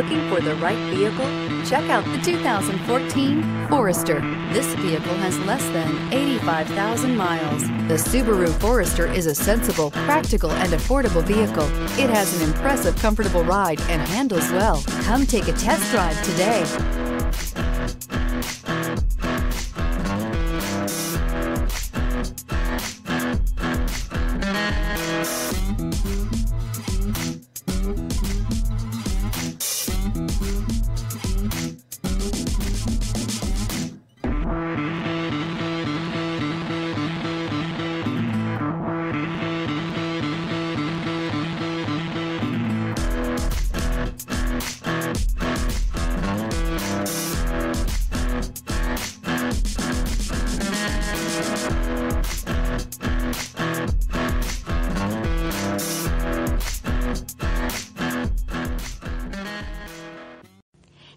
looking for the right vehicle? Check out the 2014 Forester. This vehicle has less than 85,000 miles. The Subaru Forester is a sensible, practical, and affordable vehicle. It has an impressive, comfortable ride and handles well. Come take a test drive today.